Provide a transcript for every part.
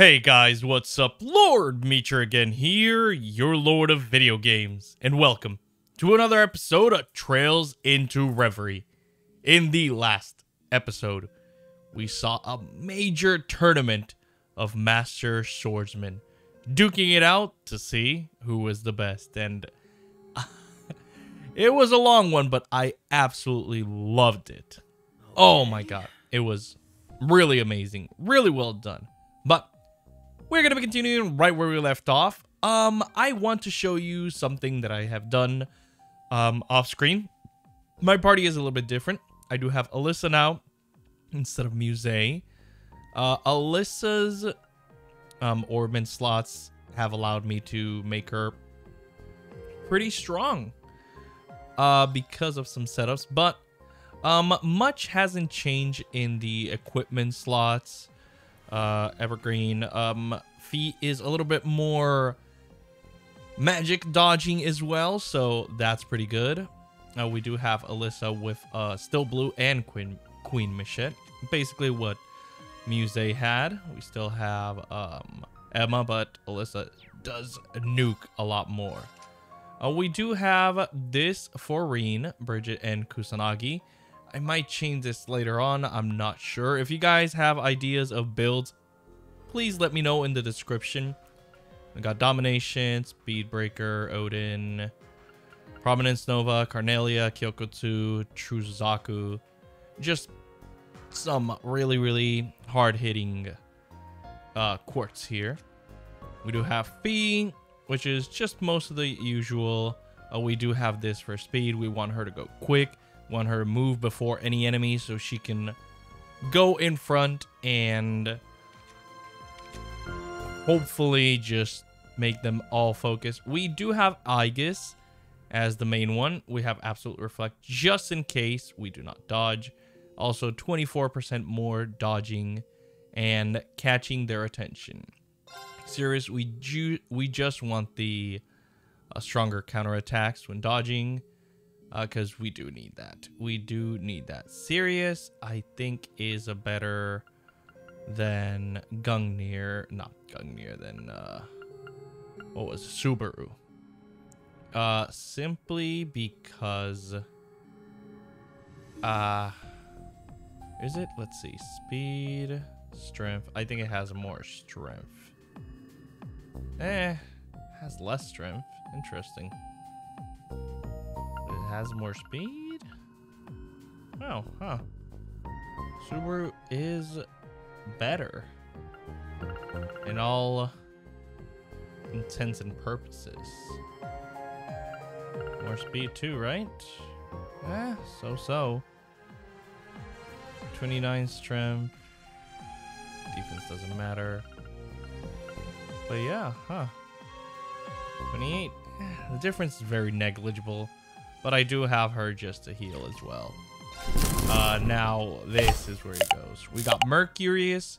Hey guys, what's up? Lord Meecher again here, your lord of video games, and welcome to another episode of Trails into Reverie. In the last episode, we saw a major tournament of master swordsmen, duking it out to see who was the best, and it was a long one, but I absolutely loved it. Oh my god, it was really amazing, really well done. But we're going to be continuing right where we left off. I want to show you something that I have done off screen. My party is a little bit different. I do have Alyssa now instead of Musée. Alyssa's Orban slots have allowed me to make her pretty strong because of some setups. But much hasn't changed in the equipment slots. Evergreen Fee is a little bit more magic dodging as well, so that's pretty good. We do have Alyssa with Still Blue and Queen Michette, basically what Musée had. We still have Emma, but Alyssa does nuke a lot more. We do have this for Reen, Bridget and Kusanagi. I might change this later on, I'm not sure. If you guys have ideas of builds, please let me know in the description. We got Domination, Speedbreaker, Odin, Prominence Nova, Carnelia, Kyokutsu, Truzaku. Just some really, really hard-hitting quartz here. We do have Fee, which is just most of the usual. We do have this for speed. We want her to go quick. Want her to move before any enemy so she can go in front and hopefully just make them all focus. We do have Aegis as the main one. We have Absolute Reflect just in case we do not dodge. Also 24% more dodging and catching their attention. Sirius, we just want the stronger counterattacks when dodging. Because we do need that. Sirius, I think, is a better than Gungnir. Not Gungnir, than, what was it? Subaru. Simply because, is it? Let's see. Speed, strength. I think it has more strength. Has less strength. Interesting. Has more speed? Oh, huh. Subaru is better in all intents and purposes. More speed too, right? Eh, so-so. 29 strength. Defense doesn't matter. But yeah, huh. 28. The difference is very negligible. But I do have her just to heal as well. Now, this is where it goes. We got Mercurius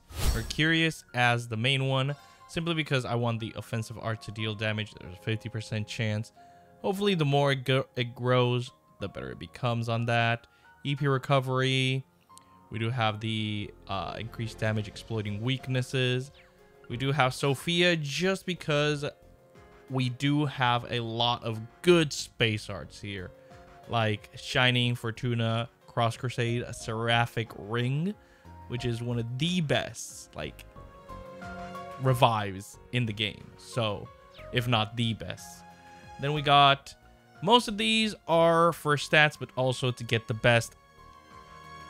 as the main one. Simply because I want the offensive art to deal damage. There's a 50% chance. Hopefully, the more it grows, the better it becomes on that. EP recovery. We do have the increased damage exploiting weaknesses. We do have Sophia just because... We do have a lot of good space arts here, like Shining, Fortuna, Cross Crusade, a Seraphic Ring, which is one of the best, like, revives in the game. So, if not the best. Then we got, most of these are for stats, but also to get the best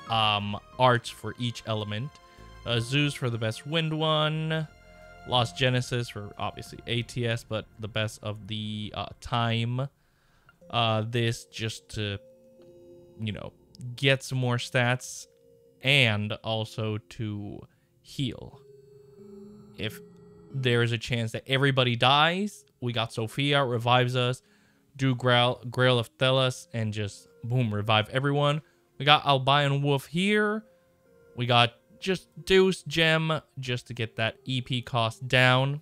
arts for each element. Zeus for the best wind one. Lost Genesis for obviously ATS, but the best of the time. This just to, you know, get some more stats. and also to heal. If there is a chance that everybody dies, we got Sophia, revives us, do Grail of Thelus, and just boom, revive everyone. We got Albion Wolf here. We got just Deuce Gem just to get that EP cost down.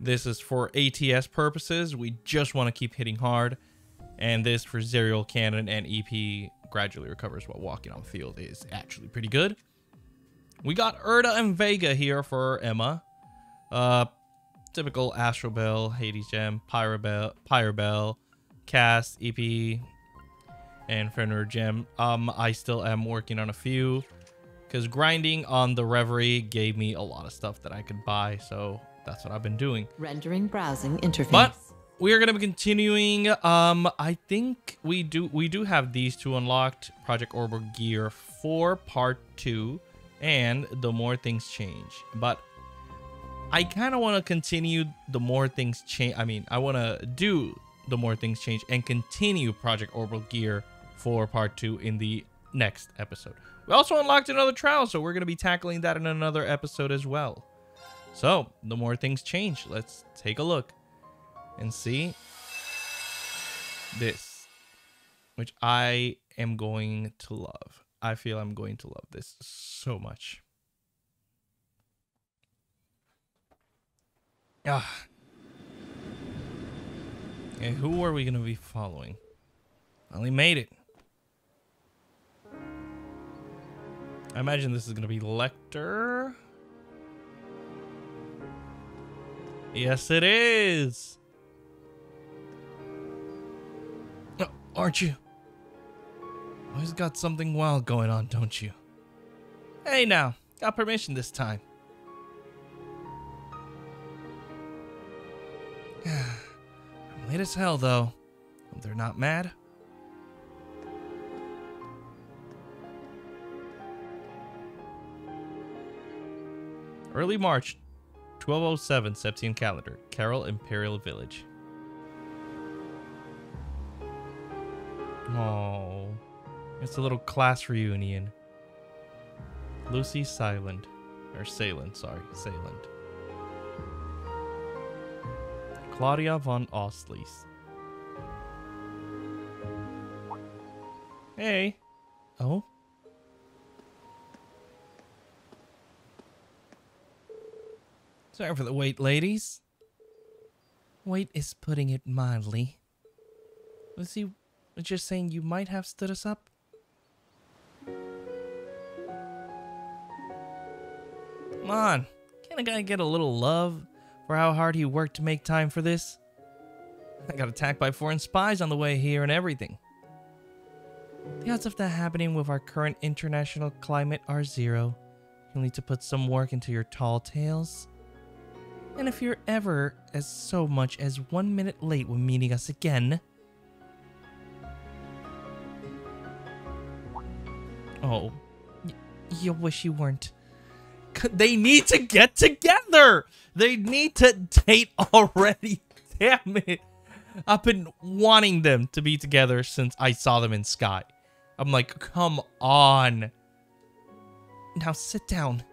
This is for ATS purposes. We just want to keep hitting hard. And this for Zerial Cannon and EP gradually recovers while walking on field is actually pretty good. We got Erda and Vega here for Emma. Typical Astral Bell, Hades Gem, Pyro Bell, Cast, EP, and Fenrir Gem. I still am working on a few because grinding on the Reverie gave me a lot of stuff that I could buy, so that's what I've been doing. Rendering browsing interface. But we are going to be continuing. I think we do have these two unlocked: Project Orbital Gear 4 Part 2 and The More Things Change. But I kind of want to continue The More Things Change. I mean, I want to do The More Things Change and continue Project Orbital Gear 4 Part 2 in the next episode. We also unlocked another trial, so we're going to be tackling that in another episode as well. So, The More Things Change. Let's take a look and see this, which I am going to love. I feel I'm going to love this so much. Ah. Okay, who are we going to be following? Finally made it. I imagine this is going to be Lecter. Yes, it is. Oh, aren't you? Always got something wild going on, don't you? Hey, now. Got permission this time. I'm late as hell, though. Hope they're not mad. Early March. 1207 Septian calendar, Carol Imperial Village. Oh, it's a little class reunion. Lucy Silent, or Salin, sorry, Salent. Claudia von Ostlis. Hey. Oh. Sorry for the wait, ladies. Wait is putting it mildly. Lucy was just saying you might have stood us up. Come on. Can't a guy get a little love for how hard he worked to make time for this? I got attacked by foreign spies on the way here and everything. The odds of that happening with our current international climate are zero. You'll need to put some work into your tall tales. And if you're ever as so much as 1 minute late when meeting us again... Oh. You'll wish you weren't. They need to get together! They need to date already! Damn it! I've been wanting them to be together since I saw them in Sky. I'm like, come on. Now sit down.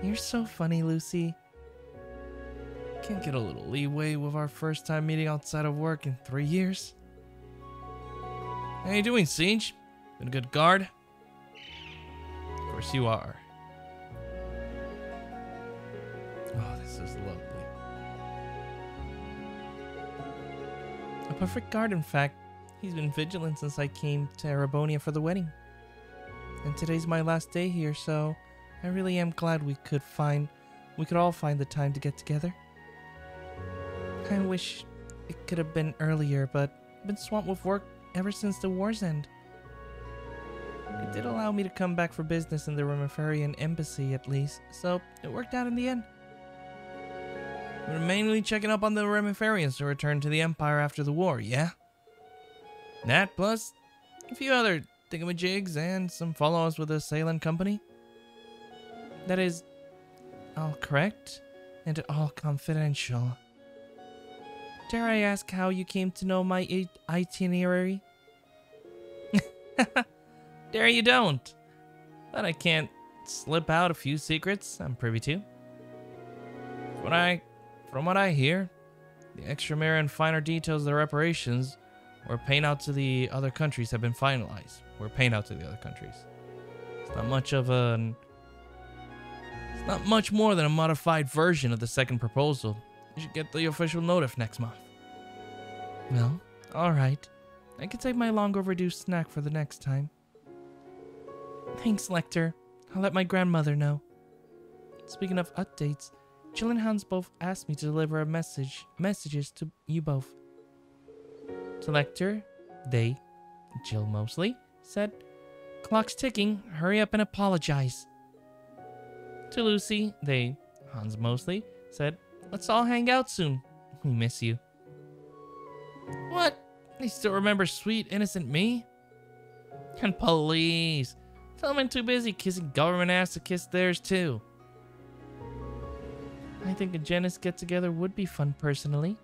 You're so funny, Lucy. Can't get a little leeway with our first time meeting outside of work in 3 years. How you doing, Siege? Been a good guard? Of course you are. Oh, this is lovely. A perfect guard, in fact. He's been vigilant since I came to Erebonia for the wedding. And today's my last day here, so... I really am glad we could all find the time to get together. I wish it could have been earlier, but I've been swamped with work ever since the war's end. It did allow me to come back for business in the Remiferian embassy at least, so it worked out in the end. We're mainly checking up on the Remiferians to return to the Empire after the war, yeah? That plus a few other thingamajigs and some follow-ups with the Salem Company. That is all correct and all confidential. Dare I ask how you came to know my itinerary? Dare you don't. But I can't slip out a few secrets I'm privy to. From what I hear, the extramural and finer details of the reparations or payouts to the other countries have been finalized. It's not much of a... It's not much more than a modified version of the second proposal. You should get the official notice next month. Well, alright. I can save my long overdue snack for the next time. Thanks, Lecter. I'll let my grandmother know. Speaking of updates, Jill and Hans both asked me to deliver a messages to you both. To Lecter, they, Jill mostly, said, "Clock's ticking, hurry up and apologize." To Lucy, they, Hans mostly, said, "Let's all hang out soon. We miss you." What? They still remember sweet, innocent me? And please, tell them I'm too busy kissing government ass to kiss theirs too. I think a Genis get-together would be fun, personally.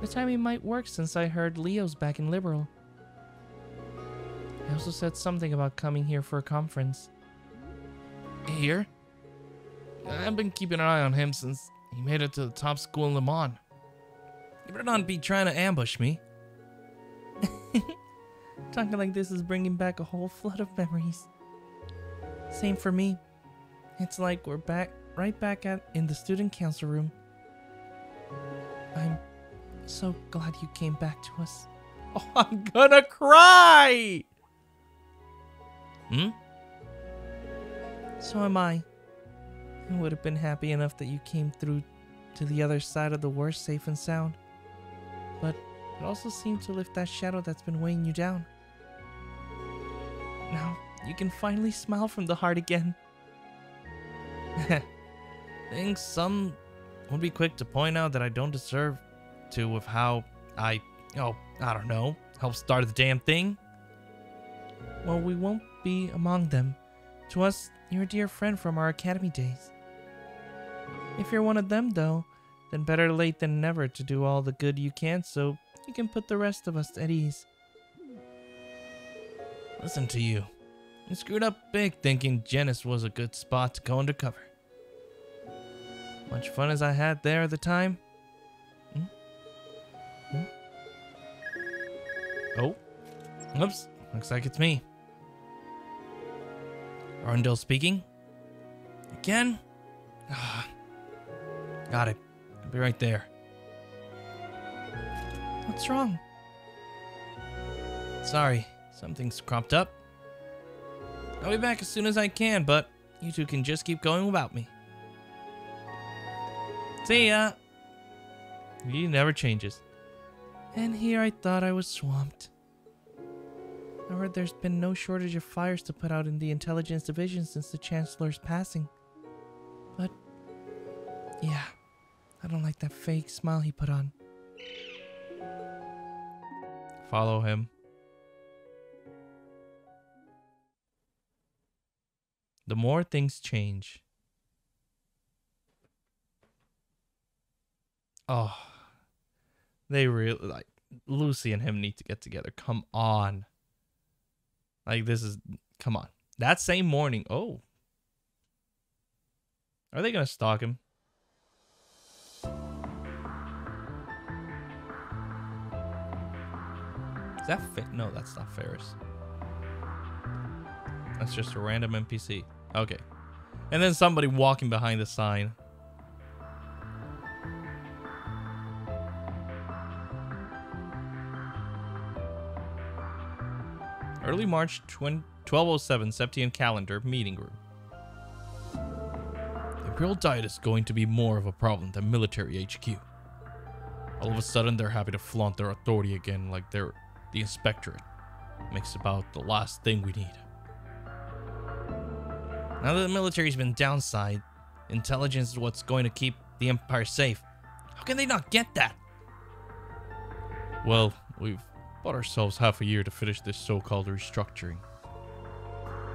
The timing might work since I heard Leo's back in Liberl. I also said something about coming here for a conference. Here? I've been keeping an eye on him since he made it to the top school in Le Mans. You better not be trying to ambush me. Talking like this is bringing back a whole flood of memories. Same for me. It's like we're right back in the student council room. I'm so glad you came back to us. Oh, I'm gonna cry! Hmm? So am I. I would have been happy enough that you came through to the other side of the worst safe and sound. But it also seemed to lift that shadow that's been weighing you down. Now, you can finally smile from the heart again. Think some would be quick to point out that I don't deserve to with how I, oh, I don't know, help start the damn thing. Well, we won't be among them. To us, you're a dear friend from our academy days. If you're one of them, though, then better late than never to do all the good you can so you can put the rest of us at ease. Listen to you. You screwed up big thinking Genis was a good spot to go undercover. Much fun as I had there at the time. Oh. Oops. Looks like it's me. Arundel speaking. Again? Got it. I'll be right there. What's wrong? Sorry. Something's cropped up. I'll be back as soon as I can, but you two can just keep going without me. See ya. He never changes. And here I thought I was swamped. I heard there's been no shortage of fires to put out in the intelligence division since the Chancellor's passing. But, yeah, I don't like that fake smile he put on. Follow him. The More Things Change. Oh, they really, like, Lucy and him need to get together. Come on. Like, this is, come on. That same morning. Oh. Are they going to stalk him? Is that fit? No, that's not Ferris. That's just a random NPC. Okay. And then somebody walking behind the sign. Early March 1207, Septian Calendar, meeting room. The Imperial Diet is going to be more of a problem than military HQ. All of a sudden, they're happy to flaunt their authority again like they're the Inspectorate. Makes about the last thing we need. Now that the military's been downsized, intelligence is what's going to keep the Empire safe. How can they not get that? Well, we've bought ourselves half a year to finish this so-called restructuring.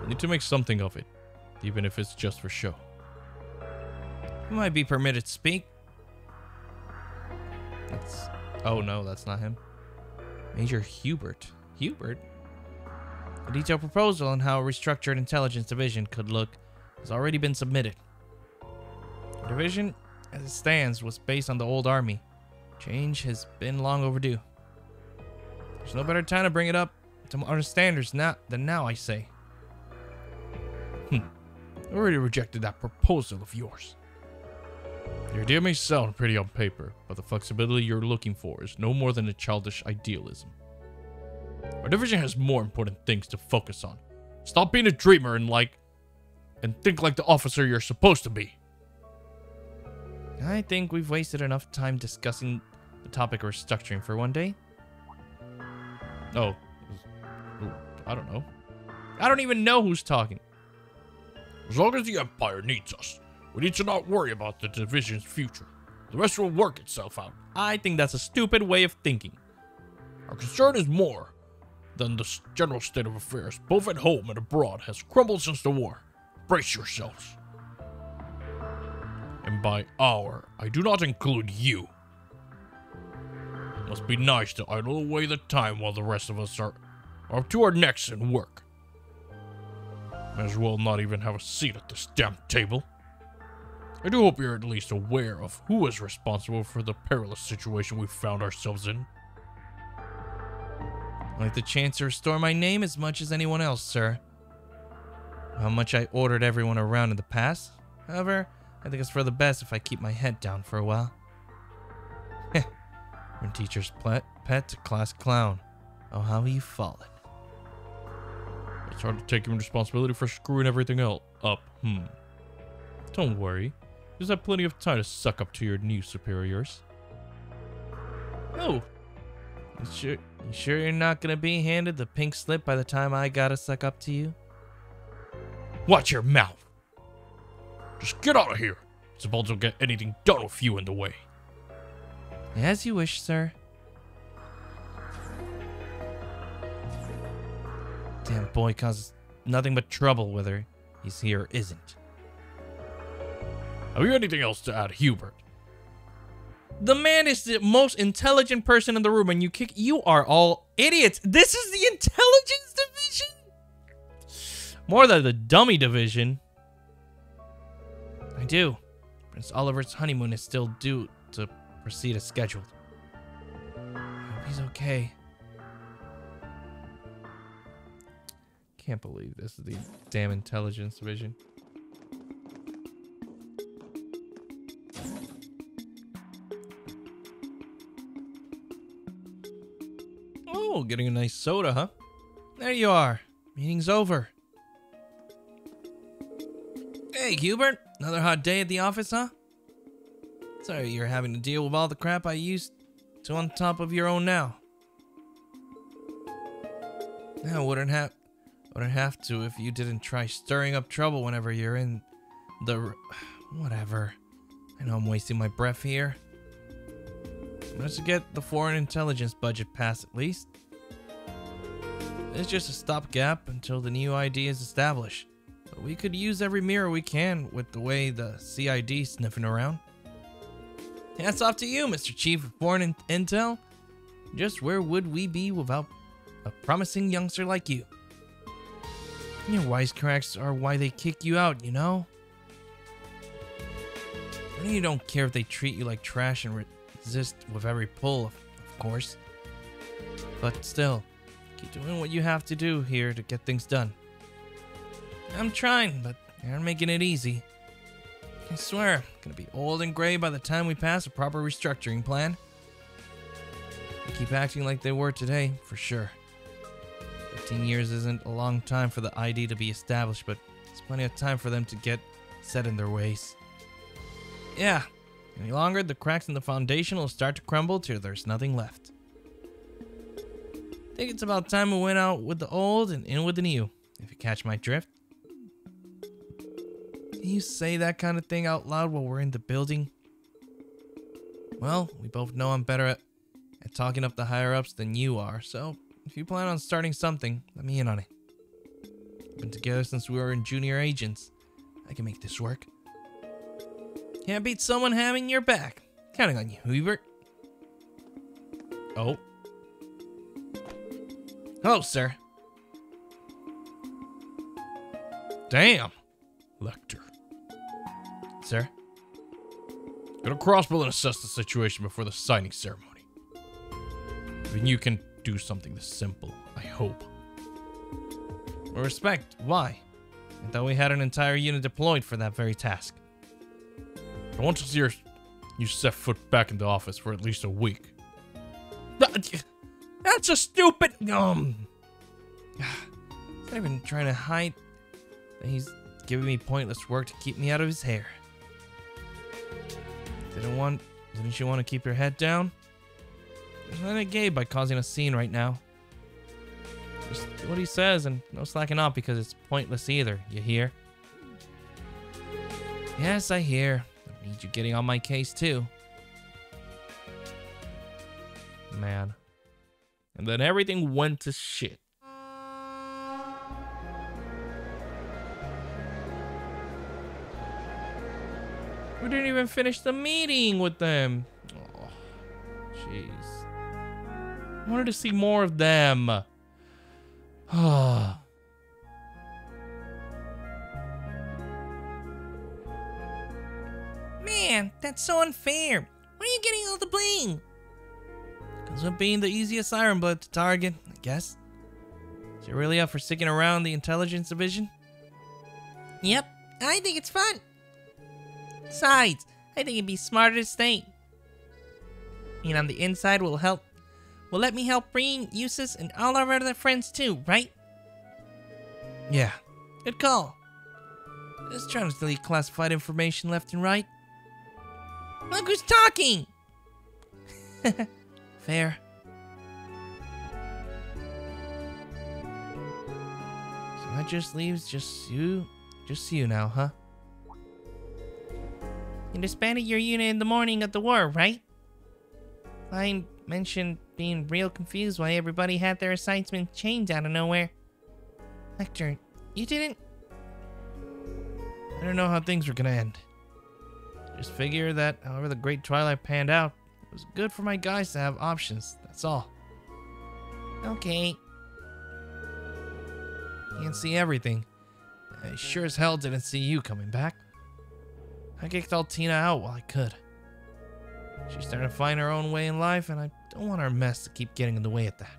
We need to make something of it, even if it's just for show. You might be permitted to speak. That's... Oh, no, that's not him. Major Hubert. Hubert? A detailed proposal on how a restructured intelligence division could look has already been submitted. The division, as it stands, was based on the old army. Change has been long overdue. There's no better time to bring it up to our standards now than now, I say. I already rejected that proposal of yours. Your idea may sound pretty on paper, but the flexibility you're looking for is no more than a childish idealism. Our division has more important things to focus on. Stop being a dreamer and think like the officer you're supposed to be. I think we've wasted enough time discussing the topic of restructuring for one day. Oh, I don't know. I don't even know who's talking. As long as the Empire needs us, we need to not worry about the division's future. The rest will work itself out. I think that's a stupid way of thinking. Our concern is more than the general state of affairs, both at home and abroad, has crumbled since the war. Brace yourselves. And by our, I do not include you. It must be nice to idle away the time while the rest of us are up to our necks in work. Might as well not even have a seat at this damn table. I do hope you're at least aware of who is responsible for the perilous situation we found ourselves in. I'd like the chance to restore my name as much as anyone else, sir. How much I ordered everyone around in the past. However, I think it's for the best if I keep my head down for a while. Heh. From teacher's pet to class clown. Oh, how you've fallen. It's hard to take him responsibility for screwing everything else up, Don't worry. You'll have plenty of time to suck up to your new superiors. Oh! You sure you're not gonna be handed the pink slip by the time I gotta suck up to you? Watch your mouth! Just get out of here! It's about to get anything done with you in the way. As you wish, sir. Damn boy causes nothing but trouble whether he's here or isn't. Have you anything else to add, Hubert? The man is the most intelligent person in the room, and you are all idiots. This is the intelligence division? More than the dummy division. I do. Prince Oliver's honeymoon is still due to proceed as scheduled. I hope he's okay. Can't believe this is the damn intelligence division. Oh, getting a nice soda, huh? There you are. Meeting's over. Hey, Hubert. Another hot day at the office, huh? Sorry you're having to deal with all the crap I used to on top of your own now. I wouldn't have to if you didn't try stirring up trouble whenever you're in the... Whatever. I know I'm wasting my breath here. Let's get the foreign intelligence budget passed at least. It's just a stopgap until the new idea is established. But we could use every mirror we can with the way the CID sniffing around. Hats off to you, Mr. Chief of Foreign Intel. Just where would we be without a promising youngster like you? Your wisecracks are why they kick you out, you know? I know you don't care if they treat you like trash and resist with every pull, of course. But still, keep doing what you have to do here to get things done. I'm trying, but they aren't making it easy. I swear, I'm gonna be old and gray by the time we pass a proper restructuring plan. They keep acting like they were today, for sure. 15 years isn't a long time for the ID to be established, but it's plenty of time for them to get set in their ways. Yeah, any longer, the cracks in the foundation will start to crumble till there's nothing left. I think it's about time we went out with the old and in with the new, if you catch my drift. Can you say that kind of thing out loud while we're in the building? Well, we both know I'm better at talking up the higher-ups than you are, so... If you plan on starting something, let me in on it. We've been together since we were in junior agents. I can make this work. Can't beat someone having your back. Counting on you, Hubert. Oh. Hello, sir. Damn. Lecter. Sir? Go to Crossbell and assess the situation before the signing ceremony. Then you can do something this simple, I hope. With respect, why? I thought we had an entire unit deployed for that very task. I want to see you set foot back into office for at least a week. That's a stupid... I've been trying to hide... He's giving me pointless work to keep me out of his hair. Didn't you want to keep your head down? There's nothing I gain by causing a scene right now. Just do what he says and no slacking off because it's pointless either, you hear? Yes, I hear. I need you getting on my case too. Man. And then everything went to shit. We didn't even finish the meeting with them. Oh, jeez. I wanted to see more of them. Ah. Man, that's so unfair. Why are you getting all the blame? Because of being the easiest Iron Blood to target, I guess. Is it really up for sticking around the intelligence division? Yep, I think it's fun. Besides, I think it'd be smarter to stay. And on the inside will let me help bring Eustace and all our other friends too, right? Yeah. Good call. Just trying to delete classified information left and right. Look who's talking! Fair. So that just leaves just you now, huh? You disbanded your unit in the morning of the war, right? Klein mentioned being real confused why everybody had their assignment changed out of nowhere. Lecter, you didn't... I don't know how things were gonna end. Just figure that however the Great Twilight panned out, it was good for my guys to have options, that's all. Okay. Can't see everything. I sure as hell didn't see you coming back. I kicked Altina out while I could. She's starting to find her own way in life, and I don't want our mess to keep getting in the way at that.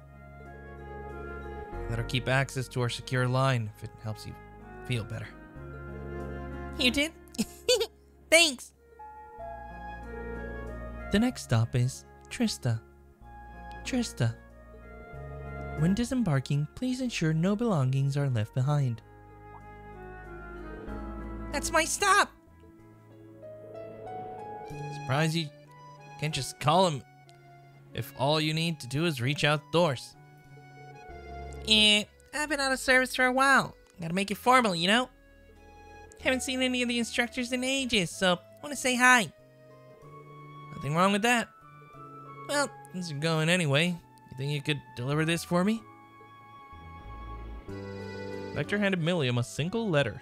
Let her keep access to our secure line if it helps you feel better. You did? Thanks! The next stop is Trista. Trista. When disembarking, please ensure no belongings are left behind. That's my stop! Surprised you can't just call him if all you need to do is reach out doors. Yeah, I've been out of service for a while. Gotta make it formal, you know? Haven't seen any of the instructors in ages, so I want to say hi. Nothing wrong with that. Well, since you're going anyway, you think you could deliver this for me? Lecter handed Millium a single letter.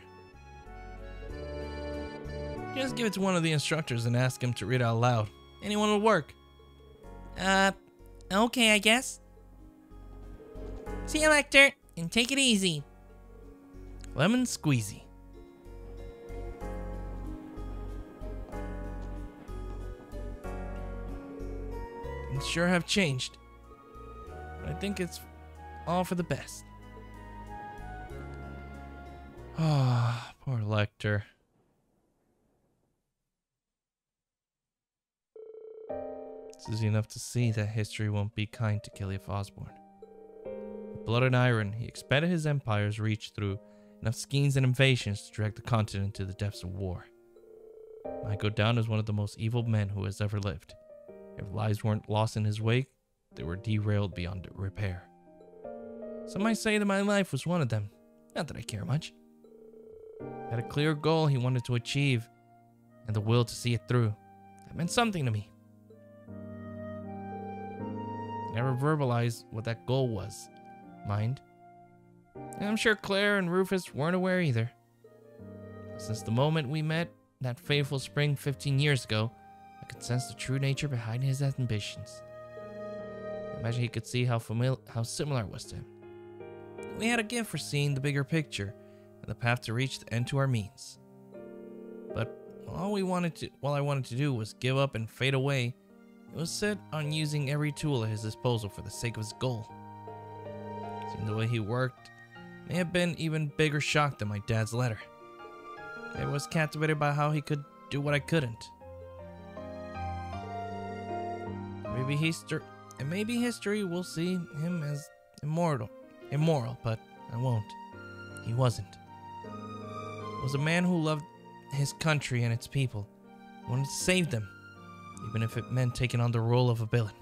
Just give it to one of the instructors and ask him to read out loud. Anyone will work. Okay, I guess. See you, Lecter, and take it easy. Lemon squeezy. Things sure have changed. But I think it's all for the best. Ah, poor Lecter. It's easy enough to see that history won't be kind to Kilian Osborne. With blood and iron, he expanded his empire's reach through enough schemes and invasions to drag the continent to the depths of war. He might go down as one of the most evil men who has ever lived. If lives weren't lost in his wake, they were derailed beyond repair. Some might say that my life was one of them. Not that I care much. I had a clear goal he wanted to achieve, and the will to see it through. That meant something to me. Never verbalized what that goal was, mind. And I'm sure Claire and Rufus weren't aware either. But since the moment we met that fateful spring 15 years ago, I could sense the true nature behind his ambitions. Imagine he could see how similar it was to him. We had a gift for seeing the bigger picture and the path to reach the end to our means. But all I wanted to do was give up and fade away, it was set on using every tool at his disposal for the sake of his goal. Seeing the way he worked may have been even bigger shock than my dad's letter. I was captivated by how he could do what I couldn't. Maybe history will see him as immoral, but I won't. He wasn't. He was a man who loved his country and its people. He wanted to save them, even if it meant taking on the role of a villain.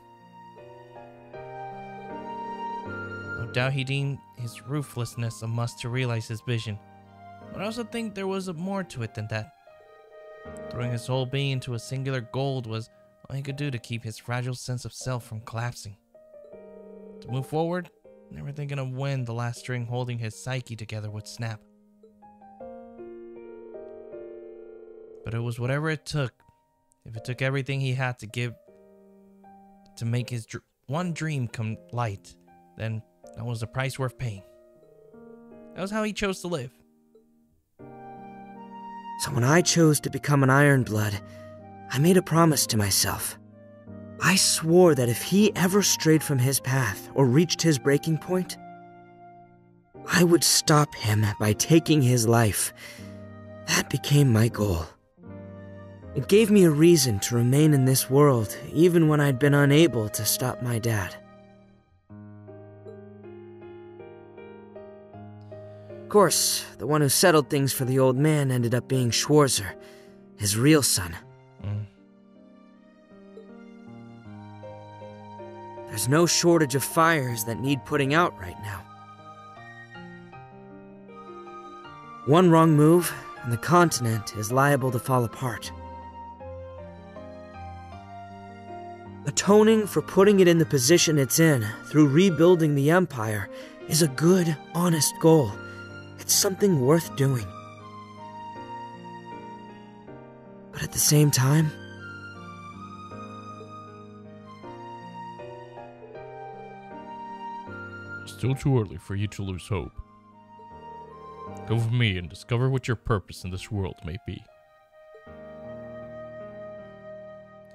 No doubt he deemed his ruthlessness a must to realize his vision, but I also think there was more to it than that. Throwing his whole being into a singular goal was all he could do to keep his fragile sense of self from collapsing. To move forward, never thinking of when the last string holding his psyche together would snap. But it was whatever it took. If it took everything he had to give to make his one dream come light, then that was the price worth paying. That was how he chose to live. So when I chose to become an Ironblood, I made a promise to myself. I swore that if he ever strayed from his path or reached his breaking point, I would stop him by taking his life. That became my goal. It gave me a reason to remain in this world, even when I'd been unable to stop my dad. Of course, the one who settled things for the old man ended up being Schwarzer, his real son. There's no shortage of fires that need putting out right now. One wrong move, and the continent is liable to fall apart. Atoning for putting it in the position it's in through rebuilding the Empire is a good, honest goal. It's something worth doing. But at the same time, still too early for you to lose hope. Go with me and discover what your purpose in this world may be.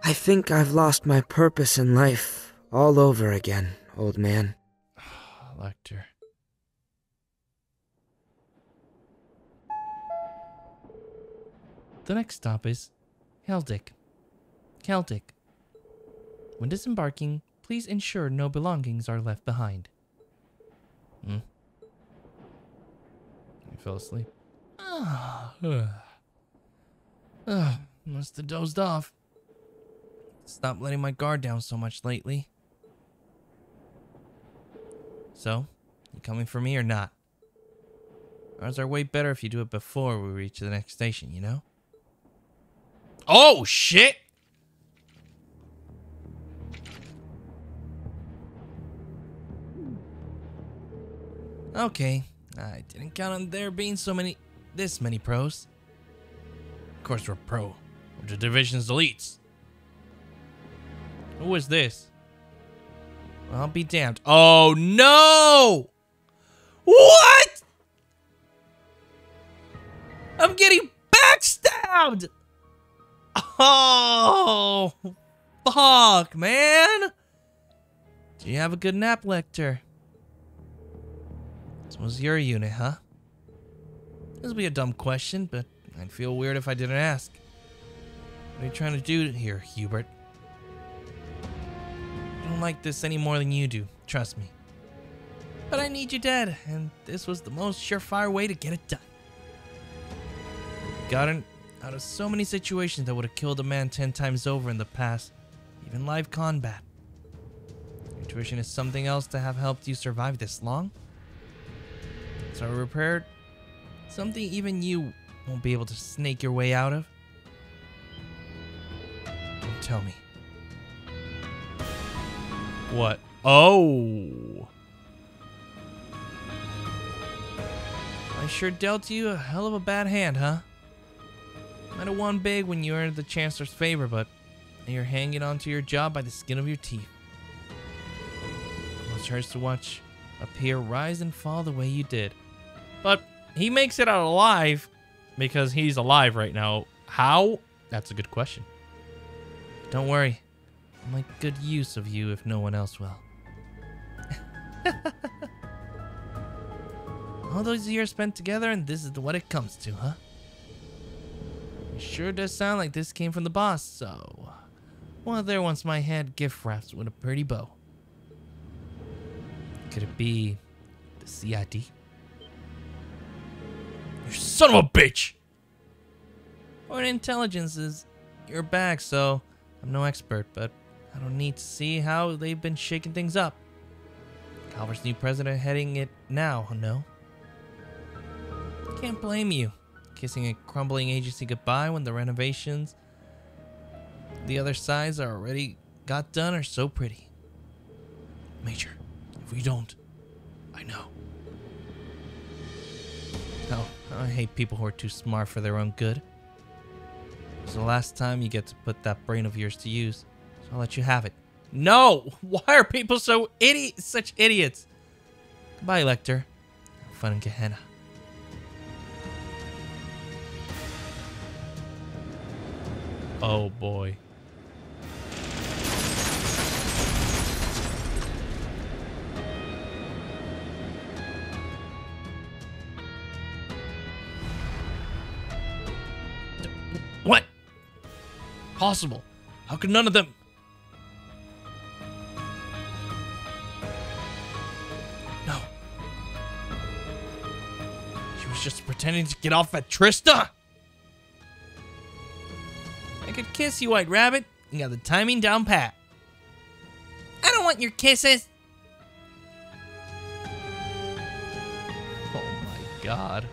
I think I've lost my purpose in life all over again, old man. Lecter. The next stop is Celtic. When disembarking, please ensure no belongings are left behind. I fell asleep. Must have dozed off. Stop letting my guard down so much lately. So, you coming for me or not? Ours are way better if you do it before we reach the next station, you know? Oh, shit! Okay, I didn't count on there being this many pros. Of course we're pro. We're the division's elites. Who is this? Well, I'll be damned. Oh no! What? I'm getting backstabbed! Oh, fuck, man! Do you have a good nap, Lecter? This was your unit, huh? This would be a dumb question, but I'd feel weird if I didn't ask. What are you trying to do here, Hubert? I don't like this any more than you do, trust me. But I need you dead, and this was the most surefire way to get it done. We've gotten out of so many situations that would have killed a man 10 times over in the past, even live combat. Your intuition is something else to have helped you survive this long. So repaired something even you won't be able to snake your way out of. Don't tell me. What? Oh! I sure dealt you a hell of a bad hand, huh? Might have won big when you earned the Chancellor's favor, but you're hanging on to your job by the skin of your teeth. It hurts to watch a peer rise and fall the way you did. But he makes it out alive because he's alive right now. How? That's a good question. But don't worry. I'll make good use of you if no one else will. All those years spent together and this is what it comes to, huh? It sure does sound like this came from the boss, so... Well, there once my hand gift wraps with a pretty bow. Could it be the CID? You son of a bitch! Foreign intelligence is your bag, so I'm no expert, but I don't need to see how they've been shaking things up. Calvert's new president heading it now, no? Can't blame you. Kissing a crumbling agency goodbye when the renovations the other sides are already got done are so pretty. Major, if we don't, I know. Oh, I hate people who are too smart for their own good. It's the last time you get to put that brain of yours to use, so I'll let you have it. No! Why are people so such idiots? Goodbye, Lecter. Have fun in Gehenna. Oh boy. What? Possible. How could none of them? No. She was just pretending to get off at Trista? I could kiss you, White Rabbit. You got the timing down pat. I don't want your kisses. Oh my god.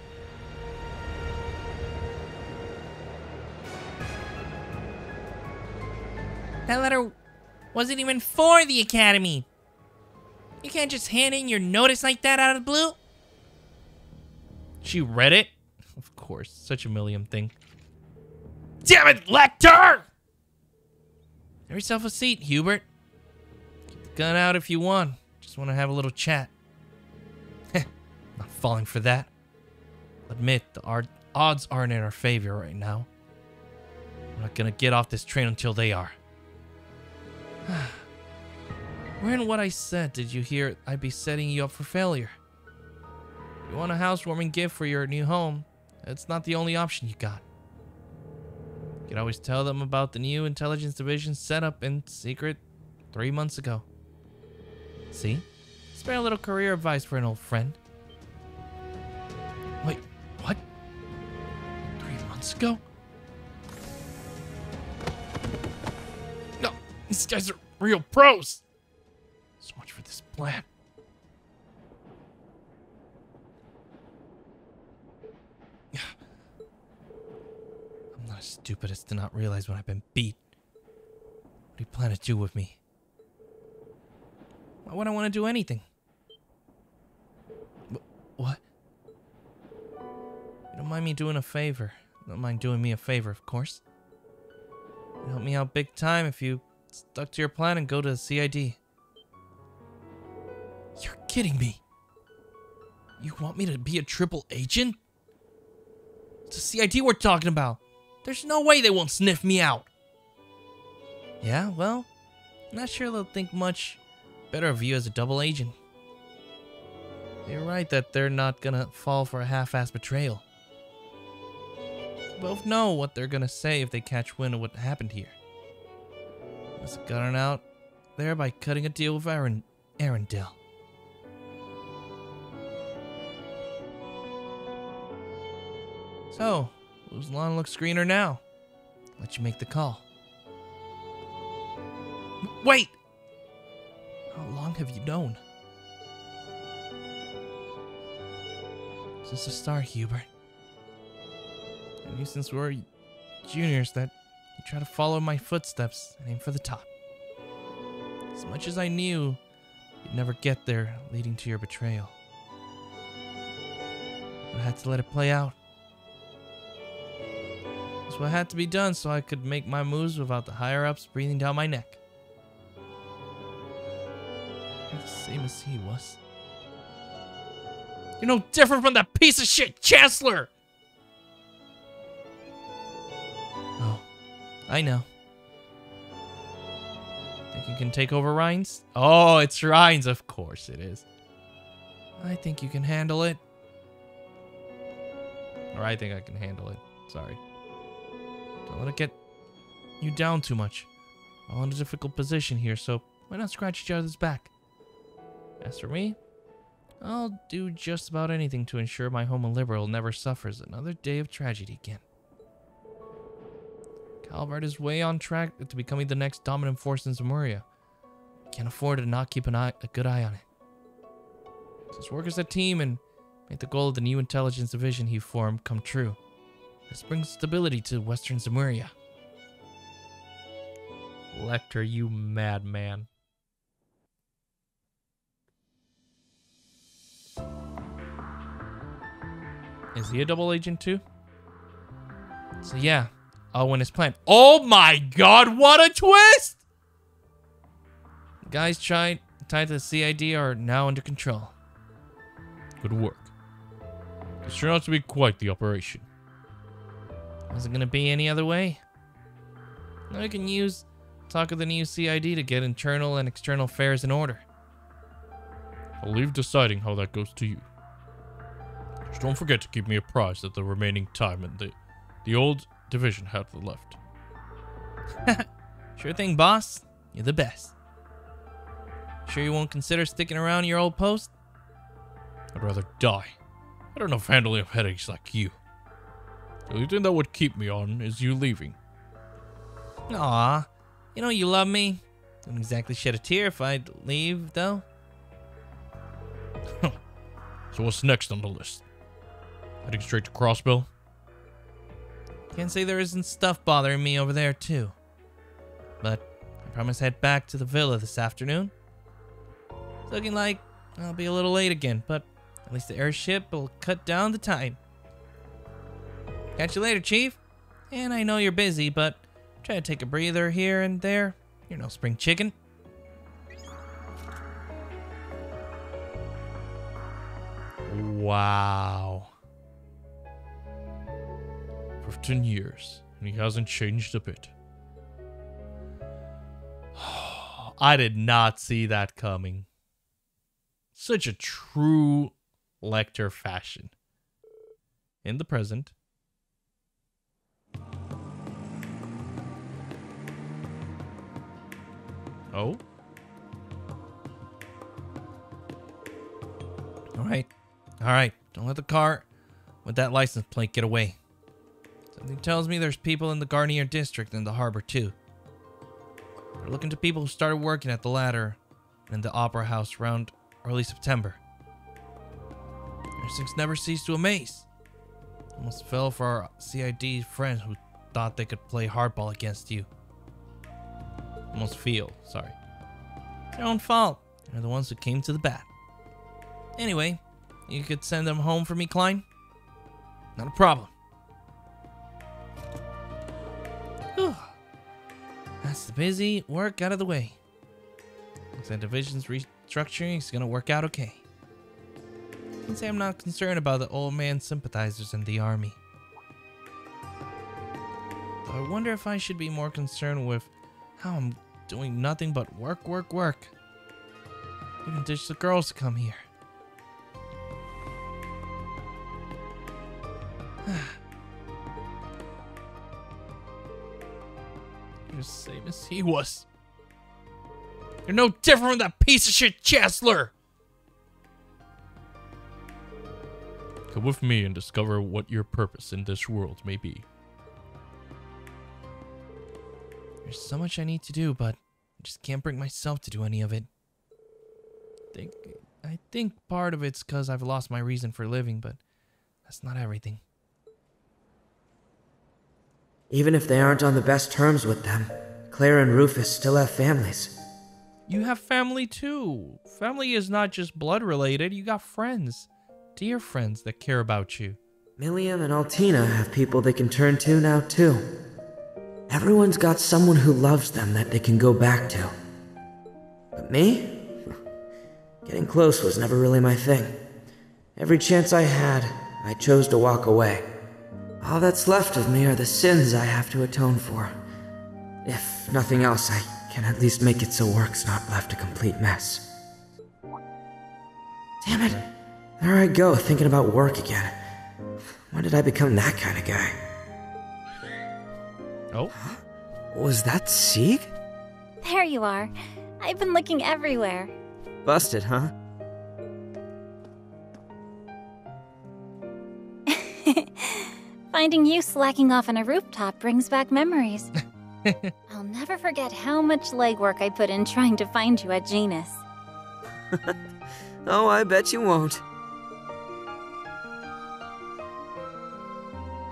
That letter wasn't even for the Academy. You can't just hand in your notice like that out of the blue. She read it? Of course, such a Millium thing. Damn it, Lecter! Have yourself a seat, Hubert. Keep the gun out if you want. Just want to have a little chat. Heh, not falling for that. I'll admit, the odds aren't in our favor right now. I'm not gonna get off this train until they are. Where in what I said did you hear I'd be setting you up for failure? If you want a housewarming gift for your new home, that's not the only option you got. You could always tell them about the new intelligence division set up in secret 3 months ago. See? Spare a little career advice for an old friend. Wait, what? 3 months ago? No, these guys are real pros! So much for this plan. Stupid as to not realize when I've been beat. What do you plan to do with me? Why would I want to do anything? What? You don't mind me doing a favor. You don't mind doing me a favor, of course. You'd help me out big time if you stuck to your plan and go to the CID. You're kidding me. You want me to be a triple agent? It's the CID we're talking about. There's no way they won't sniff me out. Yeah, well, I'm not sure they'll think much better of you as a double agent. You're right that they're not gonna fall for a half-ass betrayal. We both know what they're gonna say if they catch wind of what happened here. Must have gotten out there by cutting a deal with Arendelle. So... whose lawn looks greener now? Let you make the call. Wait! How long have you known? Since the start, Hubert. I knew since we were juniors that you try to follow my footsteps and aim for the top. As much as I knew, you'd never get there, leading to your betrayal. But I had to let it play out. That's what had to be done so I could make my moves without the higher-ups breathing down my neck. exactly the same as he was. You're no different from that piece of shit Chancellor! Oh, I know. Think you can take over Rhines? Oh, it's Rhines, of course it is. I think you can handle it. Or I think I can handle it. Sorry. Don't let it get you down too much. I'm all in a difficult position here, so why not scratch each other's back? As for me, I'll do just about anything to ensure my home in Liberl never suffers another day of tragedy again. Calvert is way on track to becoming the next dominant force in Zemuria. Can't afford to not keep a good eye on it. Let's work as a team and make the goal of the new intelligence division he formed come true. This brings stability to Western Zemuria. Lecter, you madman. Is he a double agent too? So yeah, I'll win his plan. Oh my god, what a twist! Guys tied to the CID are now under control. Good work. This turned out to be quite the operation. Was it gonna be any other way? Now we can use talk of the new CID to get internal and external affairs in order. I'll leave deciding how that goes to you. Just don't forget to keep me apprised at the remaining time and the old division had left. Sure thing, boss. You're the best. Sure you won't consider sticking around your old post? I'd rather die. I don't know if handling of headaches like you. The only thing that would keep me on is you leaving. Aww. You know you love me. Don't exactly shed a tear if I leave, though. So what's next on the list? Heading straight to Crossbell? Can't say there isn't stuff bothering me over there, too. But I promise head back to the villa this afternoon. It's looking like I'll be a little late again, but at least the airship will cut down the time. Catch you later, Chief. And I know you're busy, but... try to take a breather here and there. You're no spring chicken. Wow. For 10 years, and he hasn't changed a bit. I did not see that coming. Such a true Lecter fashion. In the present... Oh? Alright. Alright. Don't let the car with that license plate get away. Something tells me there's people in the Garnier district and the harbor too. They're looking to people who started working at the ladder and in the opera house around early September. Their six never ceased to amaze. Almost fell for our CID friends who thought they could play hardball against you. Almost feel, sorry. It's their own fault. They're the ones who came to the bat. Anyway, you could send them home for me, Klein? Not a problem. Whew. That's the busy work out of the way. Looks like division's restructuring is going to work out okay. I can say I'm not concerned about the old man's sympathizers in the army. But I wonder if I should be more concerned with how I'm doing nothing but work, work, work. Even ditch the girls to come here. You're the same as he was. You're no different from that piece of shit Chancellor. Come with me and discover what your purpose in this world may be. There's so much I need to do, but I just can't bring myself to do any of it. I think part of it's because I've lost my reason for living, but that's not everything. Even if they aren't on the best terms with them, Claire and Rufus still have families. You have family too. Family is not just blood related. You got friends. Dear friends that care about you. Millium and Altina have people they can turn to now too. Everyone's got someone who loves them that they can go back to. But me? Getting close was never really my thing. Every chance I had, I chose to walk away. All that's left of me are the sins I have to atone for. If nothing else, I can at least make it so work's not left a complete mess. Damn it! There I go, thinking about work again. When did I become that kind of guy? Oh? Huh? Was that Sieg? There you are. I've been looking everywhere. Busted, huh? Finding you slacking off on a rooftop brings back memories. I'll never forget how much legwork I put in trying to find you at Janus. Oh, I bet you won't.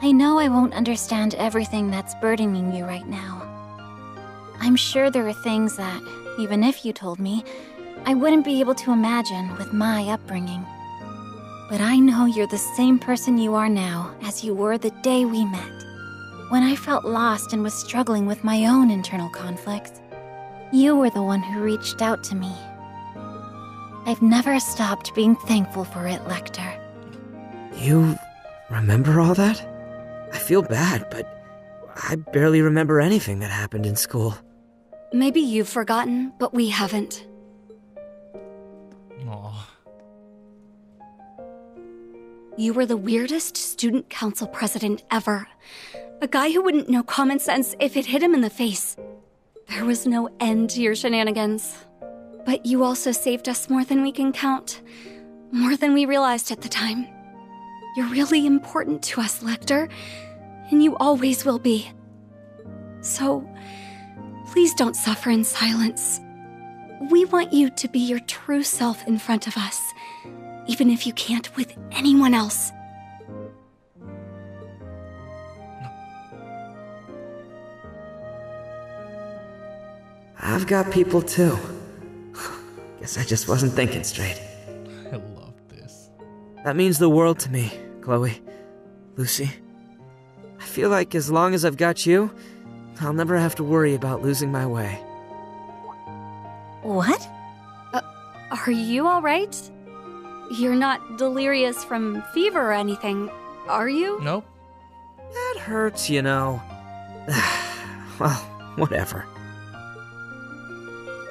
I know I won't understand everything that's burdening you right now. I'm sure there are things that, even if you told me, I wouldn't be able to imagine with my upbringing. But I know you're the same person you are now as you were the day we met, when I felt lost and was struggling with my own internal conflicts. You were the one who reached out to me. I've never stopped being thankful for it, Lecter. You remember all that? I feel bad, but I barely remember anything that happened in school. Maybe you've forgotten, but we haven't. Aww. You were the weirdest student council president ever. A guy who wouldn't know common sense if it hit him in the face. There was no end to your shenanigans. But you also saved us more than we can count. More than we realized at the time. You're really important to us, Lecter. And you always will be. So, please don't suffer in silence. We want you to be your true self in front of us. Even if you can't with anyone else. I've got people too. Guess I just wasn't thinking straight. I love this. That means the world to me, Chloe, Lucy. I feel like as long as I've got you, I'll never have to worry about losing my way. What? Are you all right? You're not delirious from fever or anything, are you? Nope. That hurts, you know. Well, whatever.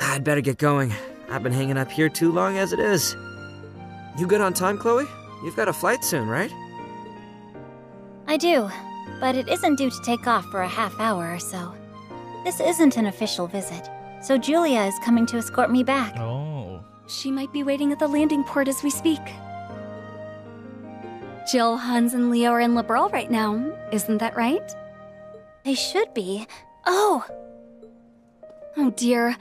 I'd better get going. I've been hanging up here too long as it is. You good on time, Chloe? You've got a flight soon, right? I do, but it isn't due to take off for a half hour or so. This isn't an official visit, so Julia is coming to escort me back. Oh. She might be waiting at the landing port as we speak. Jill, Hans, and Leo are in Liberl right now. Isn't that right? They should be. Oh! Oh dear.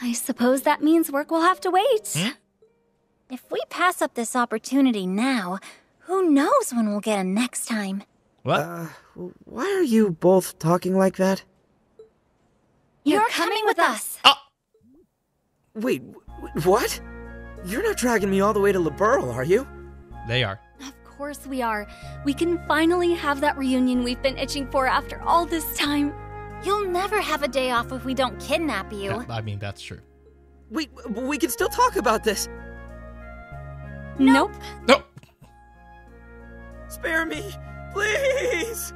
I suppose that means work will have to wait. Hmm? If we pass up this opportunity now, who knows when we'll get a next time. What? Why are you both talking like that? You're coming with us! Oh! Wait, what? You're not dragging me all the way to Liberl, are you? They are. Of course we are. We can finally have that reunion we've been itching for after all this time. You'll never have a day off if we don't kidnap you. I mean, that's true. We can still talk about this. Nope. Nope. Spare me, please.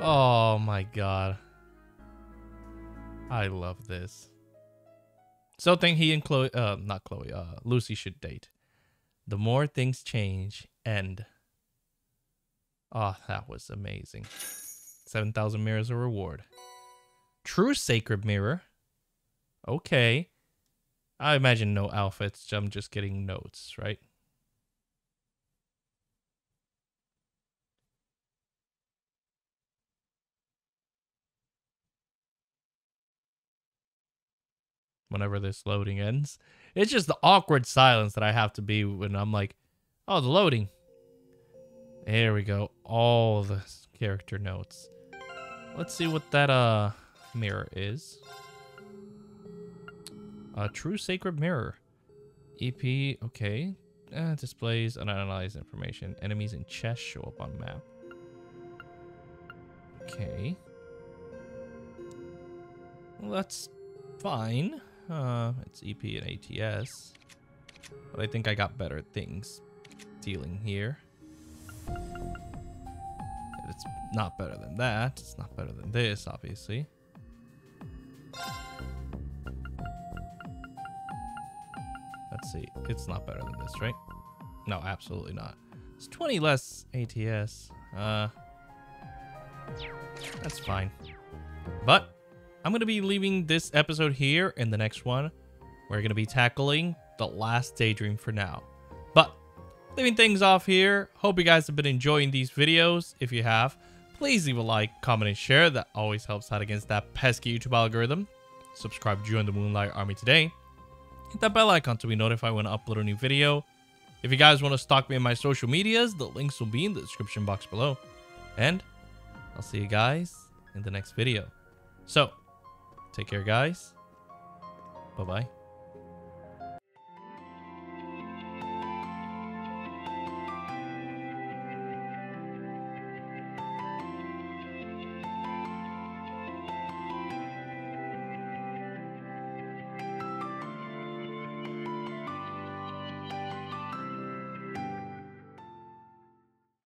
Oh my God. I love this. So think he and Chloe, not Chloe, Lucy should date. The More Things Change, end. Oh, that was amazing. 7,000 mirrors a reward. True sacred mirror. Okay. I imagine no outfits. I'm just getting notes, right? Whenever this loading ends. It's just the awkward silence that I have to be when I'm like, oh, the loading. There we go. All the character notes. Let's see what that mirror is. A true sacred mirror. EP, okay. Displays unanalyzed information. Enemies in chests show up on map. Okay. Well, that's fine. It's EP and ATS. But I think I got better things dealing here. It's not better than that. It's not better than this, obviously. Let's see. It's not better than this, right? No, absolutely not. It's 20 less ATS. That's fine. But I'm going to be leaving this episode here. In the next one, we're going to be tackling the last Daydream for now. But leaving things off here. Hope you guys have been enjoying these videos. If you have, please leave a like, comment, and share. That always helps out against that pesky YouTube algorithm. Subscribe to join the Moonlight Army today. Hit that bell icon to be notified when I upload a new video. If you guys want to stalk me on my social medias, the links will be in the description box below. And I'll see you guys in the next video. So, take care, guys. Bye-bye.